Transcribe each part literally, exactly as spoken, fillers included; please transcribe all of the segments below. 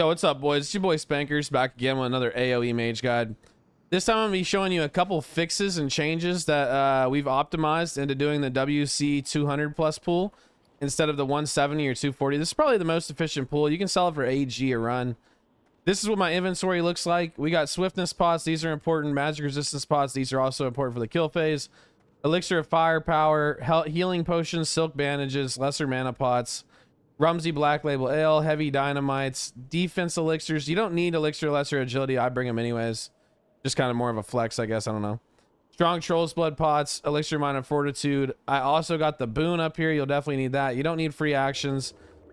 Yo, what's up, boys? It's your boy Spankers back again with another A O E Mage Guide. This time I'm going to be showing you a couple fixes and changes that uh, we've optimized into doing the W C two hundred plus pool instead of the one seventy or two forty. This is probably the most efficient pool. You can sell it for A G or run. This is what my inventory looks like. We got swiftness pots. These are important. Magic resistance pots. These are also important for the kill phase. Elixir of firepower, healing potions, silk bandages, lesser mana pots. Rumsey Black Label Ale, heavy dynamites, defense elixirs. You don't need elixir, lesser agility. I bring them anyways. Just kind of more of a flex, I guess. I don't know. Strong troll's blood pots, elixir minor fortitude. I also got the boon up here. You'll definitely need that. You don't need free actions,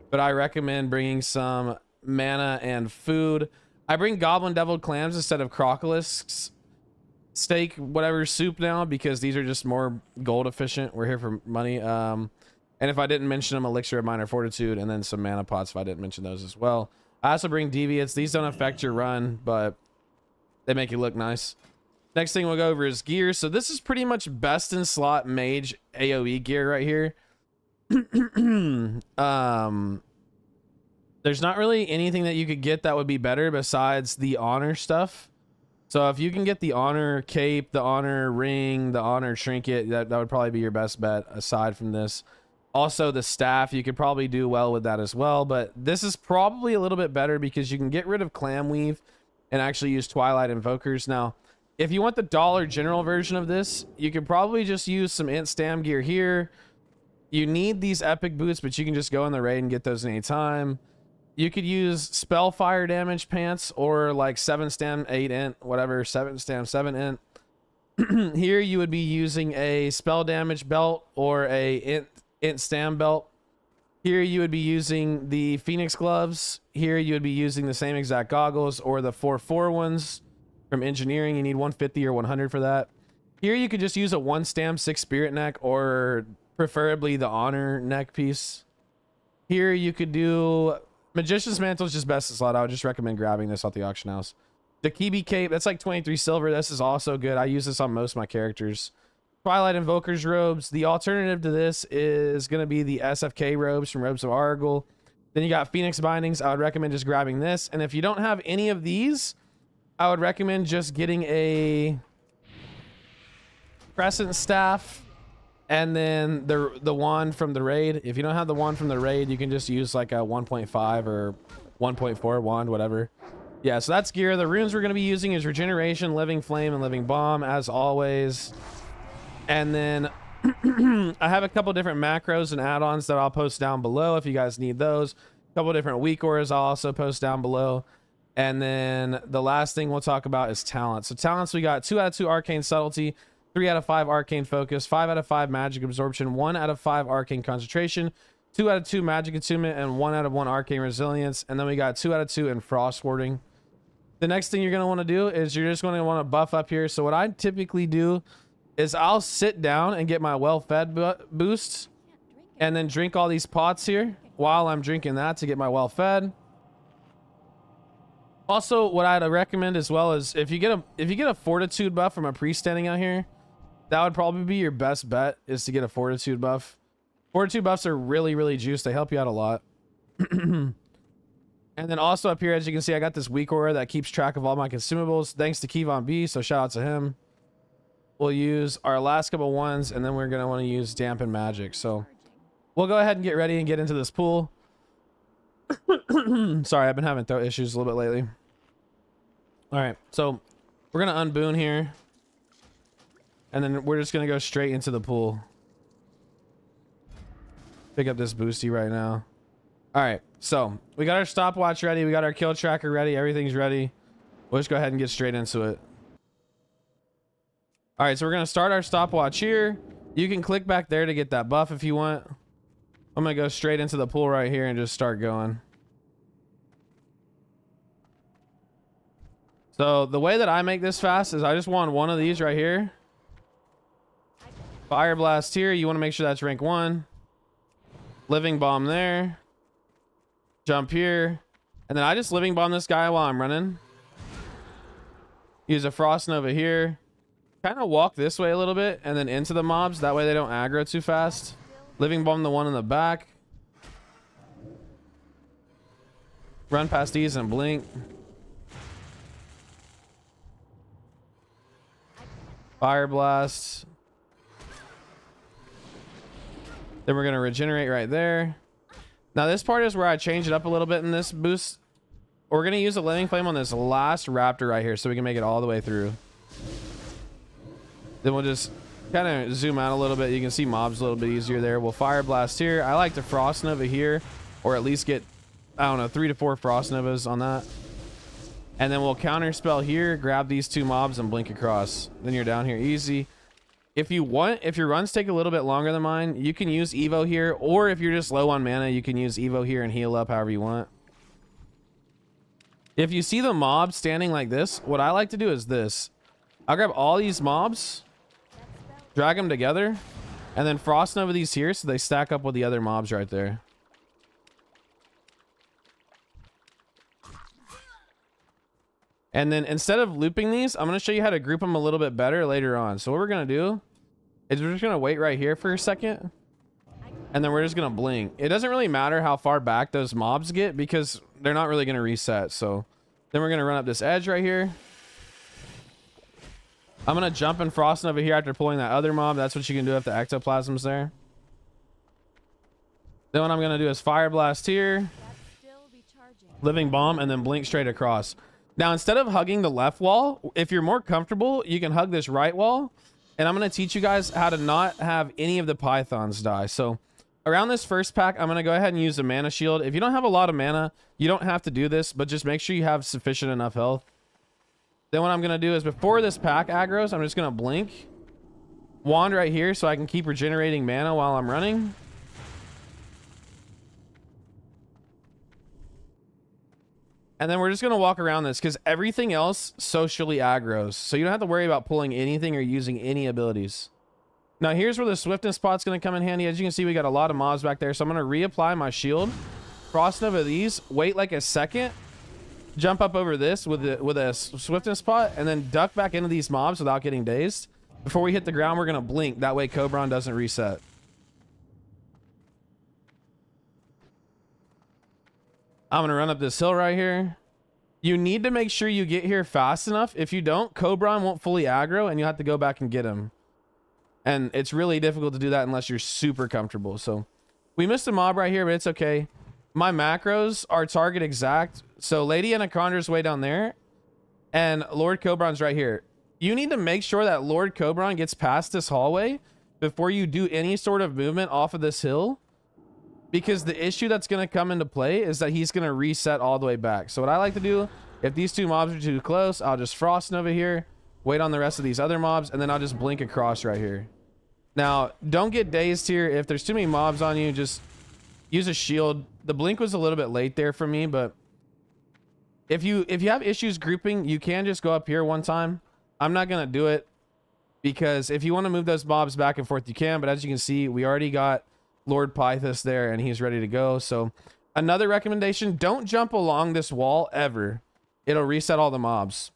but I recommend bringing some mana and food. I bring goblin deviled clams instead of crocolisks. Steak, whatever soup now, because these are just more gold efficient. We're here for money. Um... And if I didn't mention them, elixir of minor fortitude, and then some mana pots if I didn't mention those as well. I also bring Deviates. These don't affect your run, but they make you look nice. Next thing we'll go over is gear. So this is pretty much best in slot mage A O E gear right here. um, there's not really anything that you could get that would be better besides the honor stuff. So if you can get the honor cape, the honor ring, the honor trinket, that, that would probably be your best bet aside from this. Also, the staff, you could probably do well with that as well, but this is probably a little bit better because you can get rid of Clamweave and actually use Twilight Invokers. Now, if you want the Dollar General version of this, you can probably just use some Int Stam gear here. You need these epic boots, but you can just go in the raid and get those any time. You could use Spellfire damage pants or like seven Stam, eight Int, whatever, seven Stam, seven Int. Here, you would be using a Spell damage belt or a Int Int Stam belt. Here you would be using the phoenix gloves. Here you would be using the same exact goggles or the four four ones from engineering. You need one fifty or one hundred for that. Here you could just use a one Stam six spirit neck or preferably the honor neck piece. Here you could do magician's mantle is just best slot. I would just recommend grabbing this off the auction house. The Kibi cape, that's like twenty-three silver. This is also good. I use this on most of my characters. Twilight Invoker's robes. The alternative to this is going to be the S F K robes from Robes of Argyle. Then you got Phoenix bindings. I would recommend just grabbing this. And if you don't have any of these, I would recommend just getting a crescent staff and then the the wand from the raid. If you don't have the wand from the raid, you can just use like a one point five or one point four wand, whatever. Yeah, so that's gear. The runes we're going to be using is regeneration, living flame, and living bomb, as always. And then I have a couple different macros and add-ons that I'll post down below if you guys need those. A couple different weak auras I'll also post down below. And then the last thing we'll talk about is talents. So talents, we got two out of two arcane subtlety, three out of five arcane focus, five out of five magic absorption, one out of five arcane concentration, two out of two magic attunement, and one out of one arcane resilience. And then we got two out of two in frost warding. The next thing you're going to want to do is you're just going to want to buff up here. So what I typically do is I'll sit down and get my well-fed boosts and then drink all these pots here while I'm drinking that to get my well-fed. Also, what I'd recommend as well is if you get a if you get a fortitude buff from a priest standing out here, that would probably be your best bet is to get a fortitude buff. Fortitude buffs are really, really juiced. They help you out a lot. And then also up here, as you can see, I got this weak aura that keeps track of all my consumables. Thanks to Kevon B, so shout out to him. We'll use our last couple ones, and then we're going to want to use dampen magic. So we'll go ahead and get ready and get into this pool. Sorry, I've been having throat issues a little bit lately. All right, so we're going to unboon here, and then we're just going to go straight into the pool. Pick up this boosty right now. All right, so we got our stopwatch ready. We got our kill tracker ready. Everything's ready. We'll just go ahead and get straight into it. All right, so we're going to start our stopwatch here. You can click back there to get that buff if you want. I'm going to go straight into the pool right here and just start going. So the way that I make this fast is I just want one of these right here. Fire blast here. You want to make sure that's rank one. Living bomb there. Jump here. And then I just living bomb this guy while I'm running. Use a frost nova here. Kind of walk this way a little bit and then into the mobs. That way they don't aggro too fast. Living bomb the one in the back. Run past these and blink. Fire blast. Then we're gonna regenerate right there. Now this part is where I change it up a little bit in this boost. We're gonna use a living flame on this last raptor right here so we can make it all the way through. Then we'll just kind of zoom out a little bit. You can see mobs a little bit easier there. We'll fire blast here. I like to frost nova here, or at least get, I don't know, three to four frost novas on that. And then we'll counter spell here, grab these two mobs and blink across. Then you're down here easy. If you want, if your runs take a little bit longer than mine, you can use Evo here, or if you're just low on mana, you can use Evo here and heal up however you want. If you see the mob standing like this, what I like to do is this. I'll grab all these mobs, drag them together, and then frost nova these here so they stack up with the other mobs right there. And then instead of looping these, I'm going to show you how to group them a little bit better later on. So what we're going to do is we're just going to wait right here for a second, and then we're just going to blink. It doesn't really matter how far back those mobs get because they're not really going to reset. So then we're going to run up this edge right here. I'm going to jump and frost over here after pulling that other mob. That's what you can do if the ectoplasm's there. Then what I'm going to do is fire blast here, living bomb, and then blink straight across. Now, instead of hugging the left wall, if you're more comfortable, you can hug this right wall. And I'm going to teach you guys how to not have any of the pythons die. So around this first pack, I'm going to go ahead and use a mana shield. If you don't have a lot of mana, you don't have to do this, but just make sure you have sufficient enough health. Then what I'm going to do is before this pack aggros, I'm just going to blink. Wand right here so I can keep regenerating mana while I'm running. And then we're just going to walk around this because everything else socially aggros. So you don't have to worry about pulling anything or using any abilities. Now here's where the swiftness spot's going to come in handy. As you can see, we got a lot of mobs back there. So I'm going to reapply my shield. Frost nova these. Wait like a second. Jump up over this with a, with a swiftness spot, and then duck back into these mobs without getting dazed. Before we hit the ground, we're going to blink. That way Cobrahn doesn't reset. I'm going to run up this hill right here. You need to make sure you get here fast enough. If you don't, Cobrahn won't fully aggro, and you'll have to go back and get him. And it's really difficult to do that unless you're super comfortable. So we missed a mob right here, but it's okay. My macros are target exact. So Lady Anacondra's way down there, and Lord Cobrahn's right here. You need to make sure that Lord Cobrahn gets past this hallway before you do any sort of movement off of this hill, because the issue that's going to come into play is that he's going to reset all the way back. So what I like to do, if these two mobs are too close, I'll just frost nova here, wait on the rest of these other mobs, and then I'll just blink across right here. Now, don't get dazed here. If there's too many mobs on you, just use a shield. The blink was a little bit late there for me, but If you if you have issues grouping, you can just go up here one time. I'm not going to do it because if you want to move those mobs back and forth, you can. But as you can see, we already got Lord Pythos there and he's ready to go. So another recommendation, don't jump along this wall ever. It'll reset all the mobs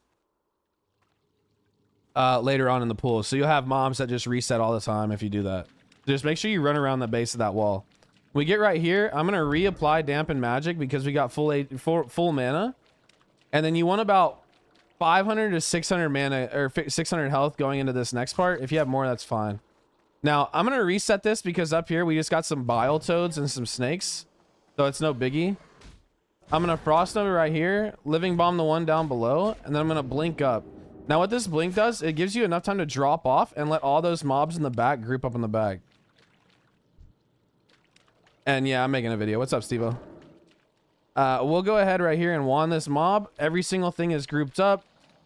uh, later on in the pool. So you'll have mobs that just reset all the time if you do that. Just make sure you run around the base of that wall. We get right here. I'm going to reapply dampen magic because we got full, full, full mana. And then you want about five hundred to six hundred mana or six hundred health going into this next part. If you have more, that's fine. Now, I'm going to reset this because up here we just got some bile toads and some snakes. So it's no biggie. I'm going to frost nova right here, living bomb the one down below, and then I'm going to blink up. Now, what this blink does, it gives you enough time to drop off and let all those mobs in the back group up in the back. And yeah, I'm making a video. What's up, Steve-O? Uh, we'll go ahead right here and wand this mob. Every single thing is grouped up.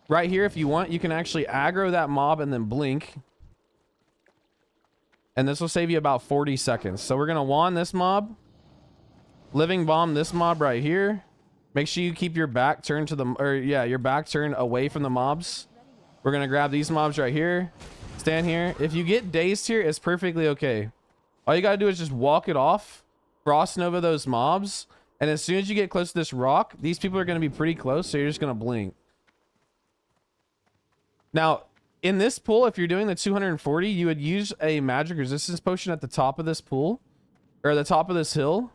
Right here, if you want, you can actually aggro that mob and then blink. And this will save you about forty seconds. So we're going to wand this mob. Living bomb this mob right here. Make sure you keep your back turned to the... Or yeah, your back turned away from the mobs. We're going to grab these mobs right here. Stand here. If you get dazed here, it's perfectly okay. All you got to do is just walk it off. Frost nova those mobs. And as soon as you get close to this rock, these people are going to be pretty close, so you're just going to blink. Now, in this pool, if you're doing the two hundred forty, you would use a magic resistance potion at the top of this pool, or the top of this hill.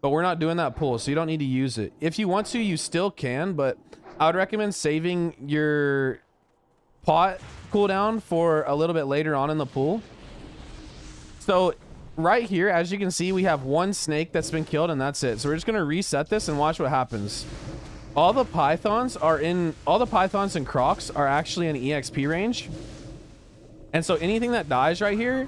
But we're not doing that pull, so you don't need to use it. If you want to, you still can, but I would recommend saving your pot cooldown for a little bit later on in the pool. So right here, as you can see, we have one snake that's been killed, and that's it. So we're just going to reset this and watch what happens. All the pythons are in all the pythons and crocs are actually in E X P range. And so anything that dies right here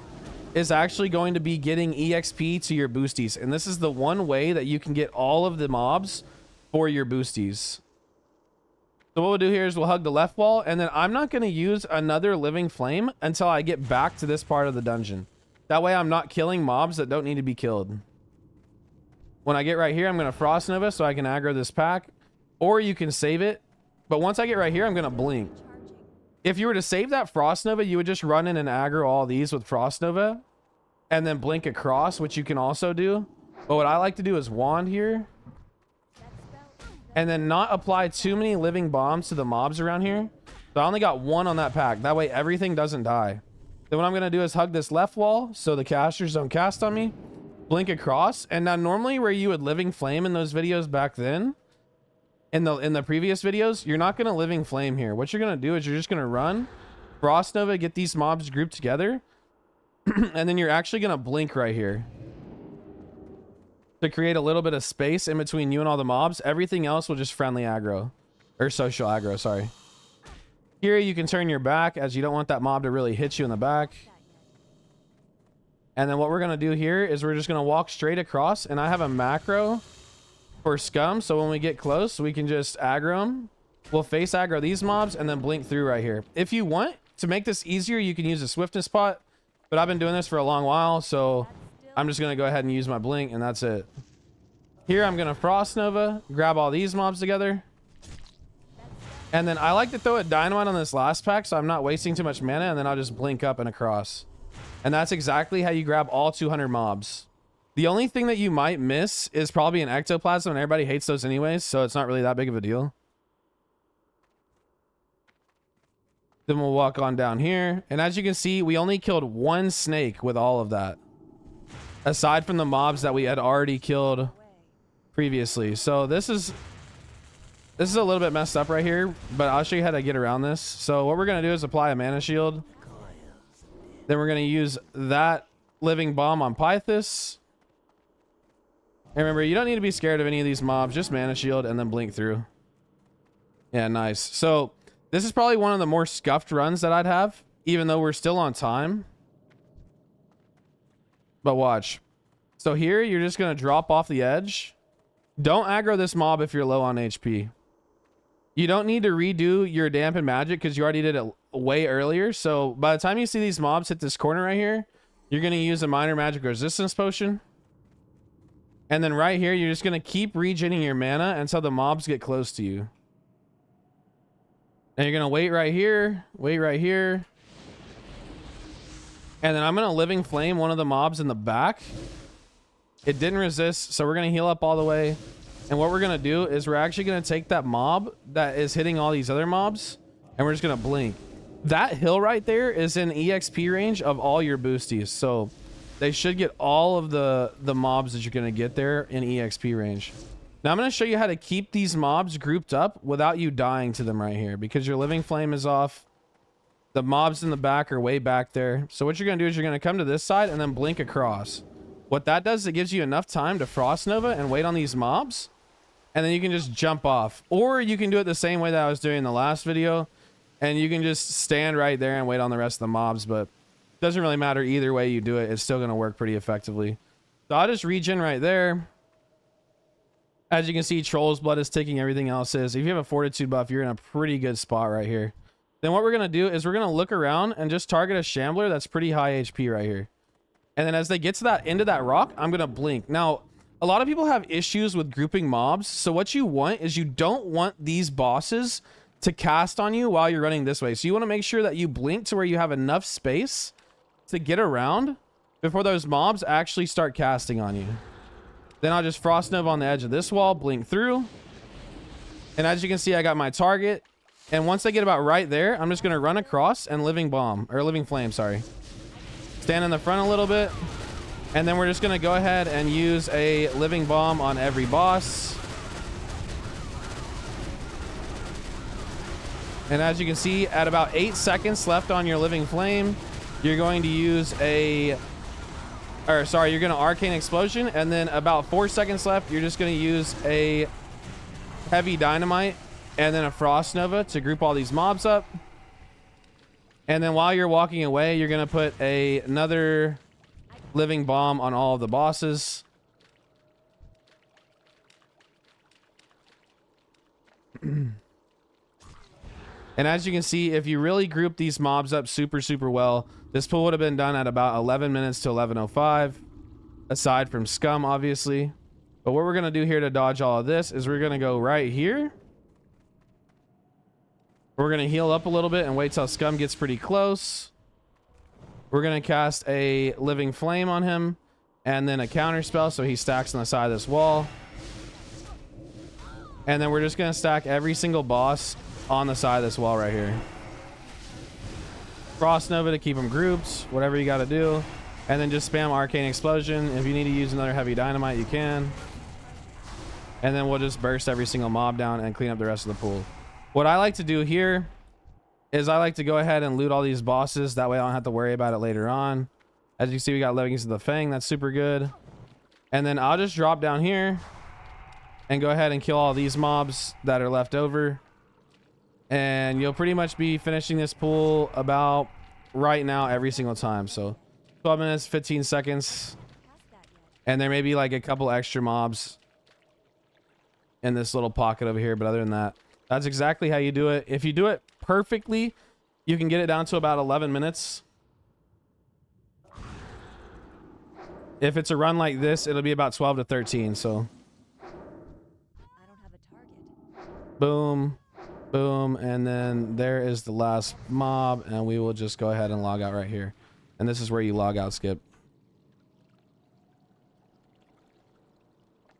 is actually going to be getting E X P to your boosties. And this is the one way that you can get all of the mobs for your boosties. So what we'll do here is we'll hug the left wall, and then I'm not going to use another living flame until I get back to this part of the dungeon. That way I'm not killing mobs that don't need to be killed. When I get right here, I'm going to Frost Nova so I can aggro this pack, or you can save it. But once I get right here, I'm going to blink. If you were to save that Frost Nova, you would just run in and aggro all these with Frost Nova and then blink across, which you can also do. But what I like to do is wand here and then not apply too many living bombs to the mobs around here. So I only got one on that pack. That way everything doesn't die. Then what I'm going to do is hug this left wall so the casters don't cast on me, blink across. And now normally where you would living flame in those videos back then, in the in the previous videos, you're not going to living flame here. What you're going to do is you're just going to run Frost Nova, get these mobs grouped together, and then you're actually going to blink right here to create a little bit of space in between you and all the mobs. Everything else will just friendly aggro, or social aggro, sorry. Here you can turn your back, as you don't want that mob to really hit you in the back. And then what we're going to do here is we're just going to walk straight across, and I have a macro for Skum, so when we get close, we can just aggro them. We'll face aggro these mobs and then blink through right here. If you want to make this easier, you can use a swiftness pot, but I've been doing this for a long while, so I'm just going to go ahead and use my blink, and that's it. Here I'm going to Frost Nova, grab all these mobs together, and then I like to throw a dynamite on this last pack so I'm not wasting too much mana, and then I'll just blink up and across. And that's exactly how you grab all two hundred mobs. The only thing that you might miss is probably an ectoplasm, and everybody hates those anyways, so it's not really that big of a deal. Then we'll walk on down here, and as you can see, we only killed one snake with all of that, aside from the mobs that we had already killed previously. So this is this is a little bit messed up right here, but I'll show you how to get around this. So what we're going to do is apply a mana shield. Then we're going to use that living bomb on Pythos. And remember, you don't need to be scared of any of these mobs. Just mana shield and then blink through. Yeah, nice. So this is probably one of the more scuffed runs that I'd have, even though we're still on time. But watch. So here, you're just going to drop off the edge. Don't aggro this mob if you're low on H P. You don't need to redo your dampen magic because you already did it way earlier. So by the time you see these mobs hit this corner right here, you're going to use a minor magic resistance potion. And then right here, you're just going to keep regenerating your mana until the mobs get close to you. And you're going to wait right here, wait right here. And then I'm going to living flame one of the mobs in the back. It didn't resist, so we're going to heal up all the way. And what we're going to do is we're actually going to take that mob that is hitting all these other mobs, and we're just going to blink. That hill right there is in E X P range of all your boosties, so they should get all of the, the mobs that you're going to get there in E X P range. Now I'm going to show you how to keep these mobs grouped up without you dying to them right here, because your living flame is off. The mobs in the back are way back there. So what you're going to do is you're going to come to this side and then blink across. What that does is it gives you enough time to Frost Nova and wait on these mobs. And then you can just jump off. Or you can do it the same way that I was doing in the last video. And you can just stand right there and wait on the rest of the mobs, but doesn't really matter either way you do it. It's still going to work pretty effectively. So I'll just regen right there. As you can see, Troll's Blood is ticking. Everything else is. If you have a fortitude buff, you're in a pretty good spot right here. Then what we're going to do is we're going to look around and just target a shambler that's pretty high H P right here. And then as they get to that end of that rock, I'm going to blink. Now, a lot of people have issues with grouping mobs. So what you want is you don't want these bosses to cast on you while you're running this way. So you want to make sure that you blink to where you have enough space to get around before those mobs actually start casting on you. Then I'll just Frost Nova on the edge of this wall, blink through, and as you can see, I got my target. And once I get about right there, I'm just going to run across and living bomb, or living flame, sorry. Stand in the front a little bit, And then we're just going to go ahead and use a living bomb on every boss. And as you can see, at about eight seconds left on your living flame, you're going to use a... Or sorry, you're going to arcane explosion. And then about four seconds left, you're just going to use a heavy dynamite and then a frost nova to group all these mobs up. And then while you're walking away, you're going to put a, another... living bomb on all of the bosses. And as you can see, if you really group these mobs up super, super well, this pool would have been done at about eleven minutes to eleven oh five, aside from Skum, obviously. But what we're going to do here to dodge all of this is we're going to go right here. We're going to heal up a little bit and wait till Skum gets pretty close. We're going to cast a living flame on him and then a counter spell, so he stacks on the side of this wall. And then we're just going to stack every single boss on the side of this wall right here. Frost Nova to keep them grouped, whatever you got to do. And then just spam Arcane Explosion. If you need to use another Heavy Dynamite, you can. And then we'll just burst every single mob down and clean up the rest of the pool. What I like to do here is I like to go ahead and loot all these bosses. That way I don't have to worry about it later on. As you can see, we got Livings of the Fang. That's super good. And then I'll just drop down here and go ahead and kill all these mobs that are left over. And you'll pretty much be finishing this pool about right now every single time. So twelve minutes, fifteen seconds. And there may be like a couple extra mobs in this little pocket over here. But other than that, that's exactly how you do it. If you do it perfectly, you can get it down to about eleven minutes. If it's a run like this, it'll be about twelve to thirteen. So I don't have a target. Boom, boom, and then there is the last mob, and we will just go ahead and log out right here. And this is where you log out, Skip.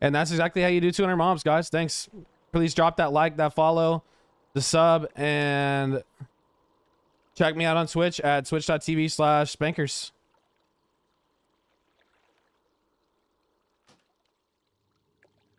And that's exactly how you do two hundred mobs, guys. Thanks. Please drop that like, that follow, the sub, and check me out on Twitch at twitch dot t v slash spankers.